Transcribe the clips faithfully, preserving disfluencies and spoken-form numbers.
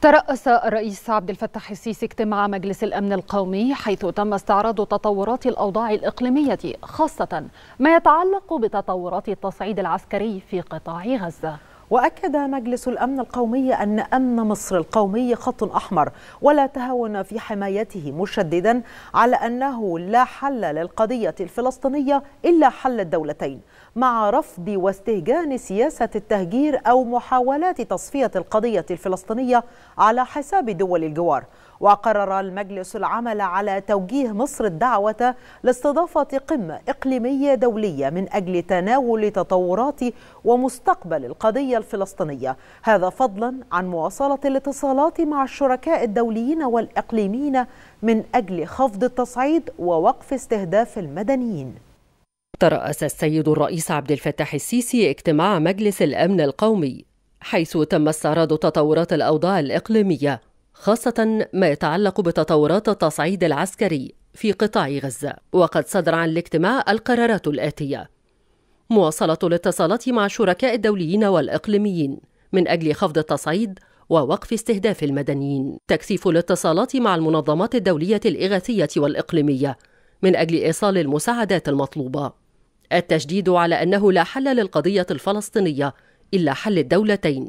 ترأس الرئيس عبد الفتاح السيسي اجتماع مجلس الأمن القومي، حيث تم استعراض تطورات الأوضاع الإقليمية، خاصة ما يتعلق بتطورات التصعيد العسكري في قطاع غزة. وأكد مجلس الأمن القومي أن أمن مصر القومي خط أحمر ولا تهاون في حمايته، مشددا على أنه لا حل للقضية الفلسطينية إلا حل الدولتين، مع رفض واستهجان سياسة التهجير أو محاولات تصفية القضية الفلسطينية على حساب دول الجوار. وقرر المجلس العمل على توجيه مصر الدعوة لاستضافة قمة إقليمية دولية من أجل تناول تطورات ومستقبل القضية الفلسطينية، هذا فضلا عن مواصلة الاتصالات مع الشركاء الدوليين والإقليميين من أجل خفض التصعيد ووقف استهداف المدنيين. ترأس السيد الرئيس عبد الفتاح السيسي اجتماع مجلس الأمن القومي، حيث تم استعراض تطورات الأوضاع الإقليمية، خاصة ما يتعلق بتطورات التصعيد العسكري في قطاع غزة. وقد صدر عن الاجتماع القرارات الآتية: مواصلة الاتصالات مع الشركاء الدوليين والإقليميين من أجل خفض التصعيد ووقف استهداف المدنيين، تكثيف الاتصالات مع المنظمات الدولية الإغاثية والإقليمية من أجل إيصال المساعدات المطلوبة، التشديد على أنه لا حل للقضية الفلسطينية إلا حل الدولتين،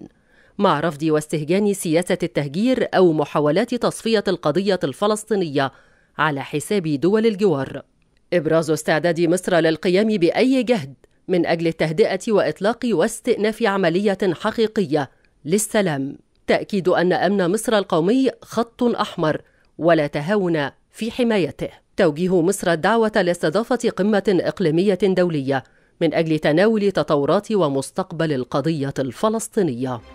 مع رفض واستهجان سياسة التهجير أو محاولات تصفية القضية الفلسطينية على حساب دول الجوار، إبراز استعداد مصر للقيام بأي جهد من أجل التهدئة وإطلاق واستئناف عملية حقيقية للسلام، تأكيد أن أمن مصر القومي خط أحمر ولا تهاون في حمايته، توجيه مصر الدعوة لاستضافة قمة إقليمية دولية من أجل تناول تطورات ومستقبل القضية الفلسطينية.